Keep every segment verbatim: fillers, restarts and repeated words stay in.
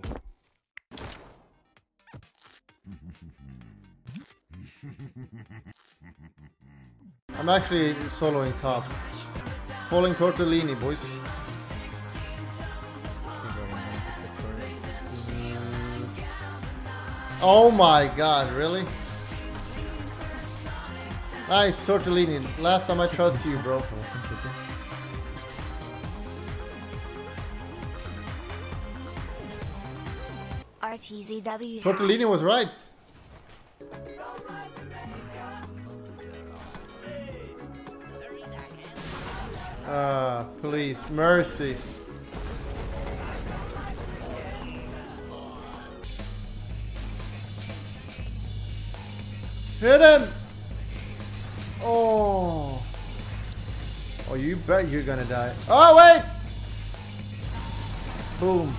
tú. I'm actually soloing top. Falling tortellini, boys. Oh my god, really? Nice, tortellini. Last time I trust you, bro. R T Z W. Tortellini was right. Ah, please, mercy. Hit him! Oh. Oh, you bet you're gonna die. Oh, wait! Boom.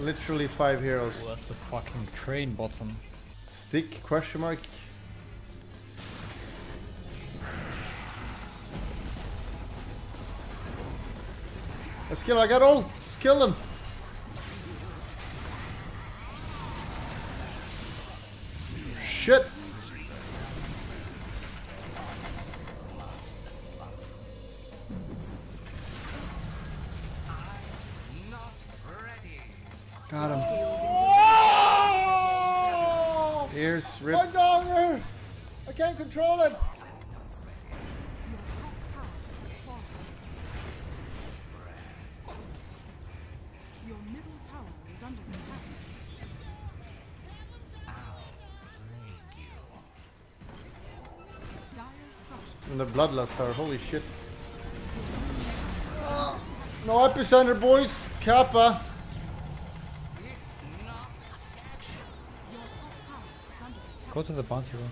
Literally five heroes. Oh, that's a fucking train bottom. Stick question mark. Let's kill, I got all. Just kill them. Shit. Got him. Whoa! Here's Rip. My dagger! I can't control it! Your middle tower is under attack. And the bloodlust tower, holy shit. Uh, no epicenter, boys! Kappa! Go to the bounty room.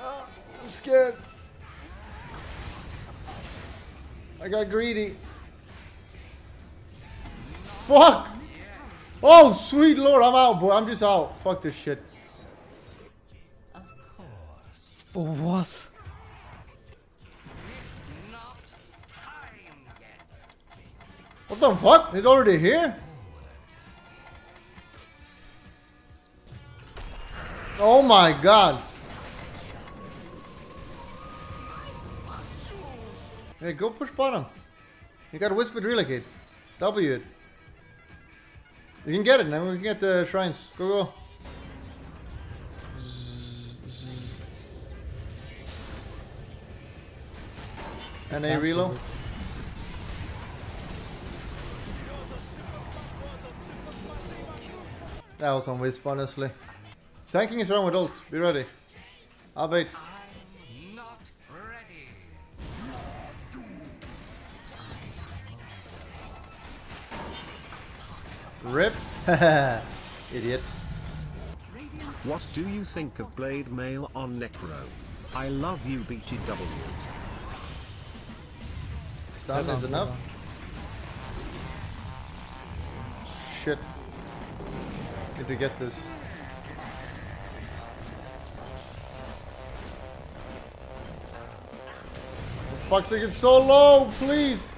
Oh, I'm scared. I got greedy. Fuck! Oh, sweet lord, I'm out, boy. I'm just out. Fuck this shit. Of course. Oh, what? What the fuck? He's already here? Oh my god. Hey, go push bottom. You got whispered relocate. W it. You can get it now. We can get the shrines. Go, go. And a reload. That was on wisp, honestly. Tanking is wrong with ult. Be ready. I'll bait. I'm not ready. Rip. Idiot. What do you think of Blade Mail on Necro? I love you, B T W. Stun is enough. Shit. Need to get this. For fuck's sake, it's so low, please!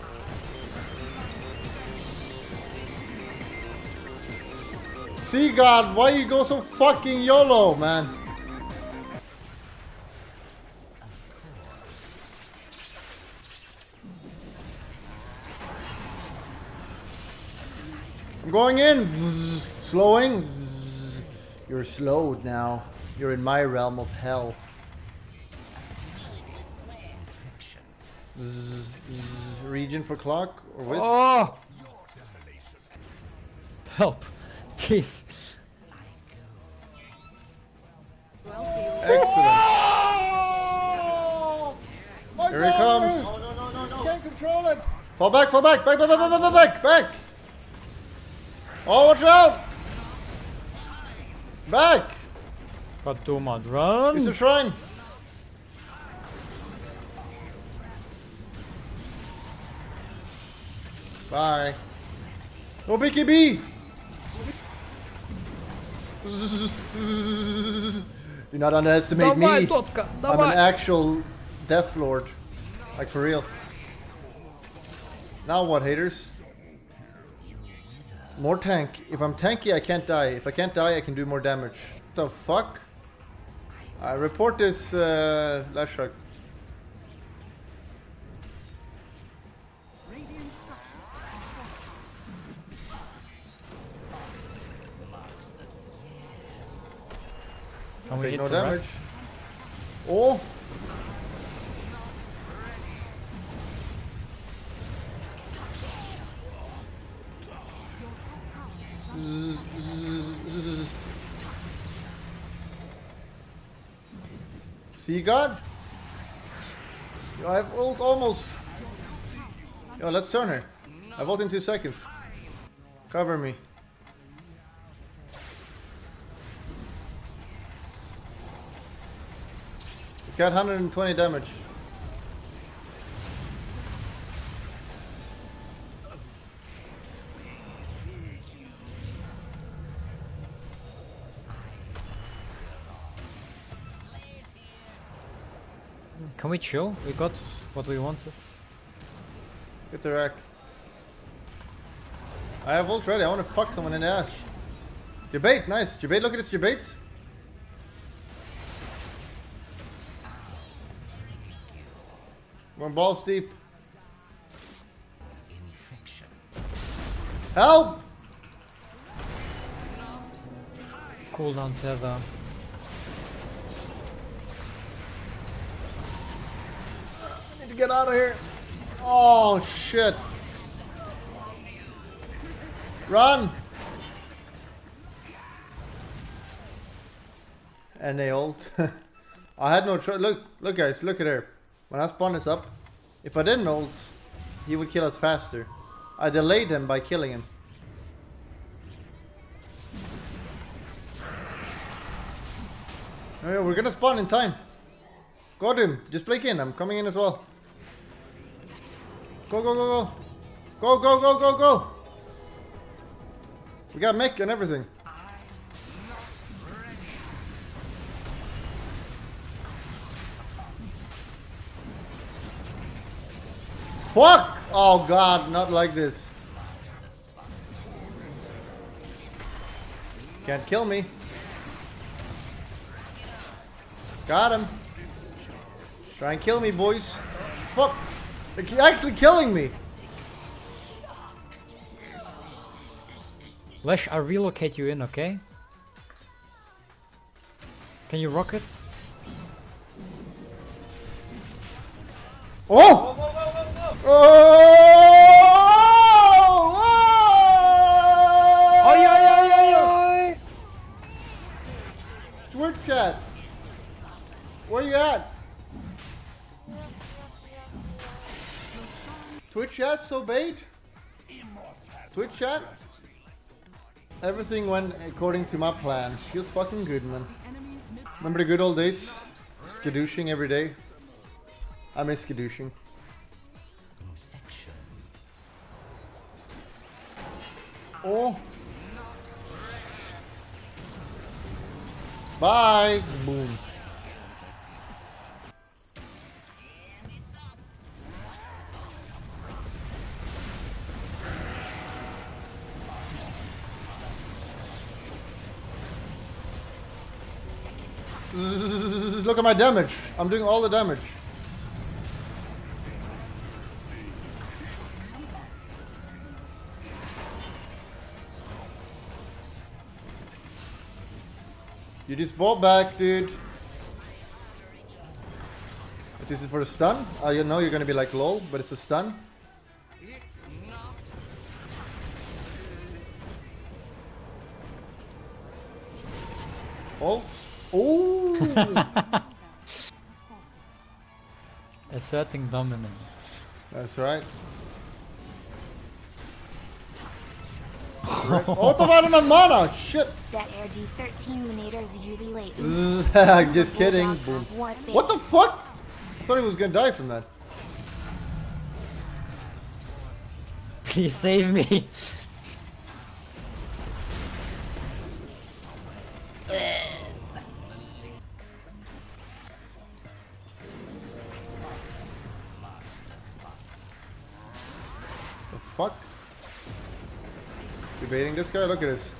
See, God, why you go so fucking YOLO, man? I'm going in! Slowing? Zzz. You're slowed now. You're in my realm of hell. Zzz. Zzz. Region for clock or wisp? Oh! Help, please. Excellent. My Here he comes. No, no, no, no, no. Can't control it. Fall back, fall back, back, back, back, back, back, back. Oh, watch out! Back! Got Duma, run! It's a shrine! Bye. ¡Oh, Vicky B! Do not underestimate me. I'm an actual Death Lord. Like, for real. Now what, haters? More tank. If I'm tanky, I can't die. If I can't die, I can do more damage. What the fuck? I report this, uh, last shark. Can we hit no damage? Rush? Oh! See God? Yo, I have ult almost. Yo, let's turn her. I have ult in two seconds. Cover me. Got one hundred twenty damage. Can we chill? We got what we wanted. Get the rack. I have ult ready. I want to fuck someone in the ass. Jebait, nice. Jebait, look at this Jebait. Going balls deep. Infection. Help! Cool down tether. I need to get out of here. Oh shit! Run! And they ult. I had no choice. Look, look, guys, look at her. When I spawn this up, if I didn't ult, he would kill us faster. I delayed him by killing him. Alright, we're gonna spawn in time. Got him. Just blink in. I'm coming in as well. Go, go, go, go. Go, go, go, go, go. We got mech and everything. Fuck! Oh god, not like this. Can't kill me. Got him. Try and kill me, boys. Fuck! They're actually killing me! Lesh, I relocate you in, okay? Can you rocket? Oh! Oh! Oi, oi, oi, oi, oi! Twitch chat! Where you at? Twitch chat so bait? Twitch chat? Everything went according to my plan. She was fucking good, man. Remember the good old days? Skadooshing every day. I miss skadooshing. Oh. Bye. Boom. Look at my damage. I'm doing all the damage. You just ball back, dude. Let's use it for a stun. I uh, know you're gonna be like lol, but it's a stun. It's not. Oh. Oh. Asserting dominance. That's right. Oh, the bottom of mana! Shit! That R D thirteen just kidding. Boom. What the fuck? I thought he was gonna die from that. Please save me. The fuck? You're baiting this guy? Look at this.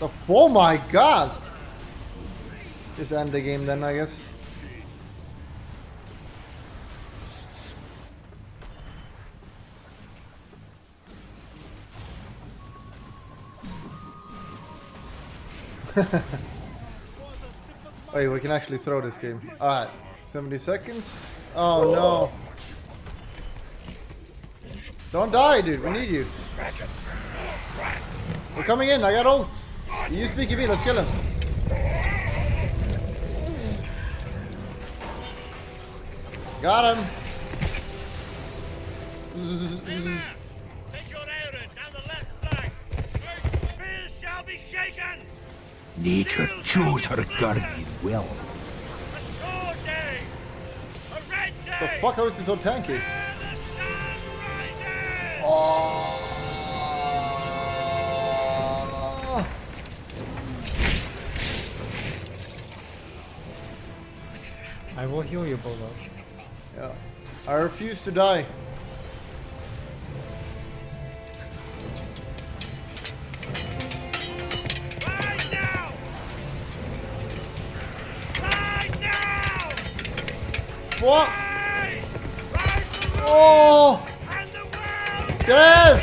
The f- oh my god! Just end the game then, I guess. Wait, we can actually throw this game. Alright, seventy seconds. Oh no. Don't die, dude. We need you. We're coming in. I got ult. You use B K B. Let's kill him. Got him. Nature chose her guardian well. The fuck, how is he so tanky? Oh. I will heal you, Bolo. Yeah. I refuse to die. What? Oh! Get out!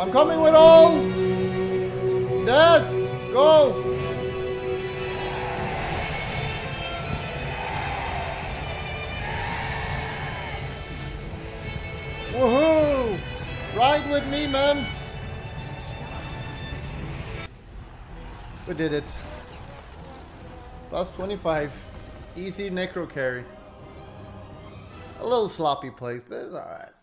I'm coming with old! Death! Go! Woohoo! Ride with me, man! We did it. Plus twenty-five. Easy necro carry. A little sloppy place, but it's alright.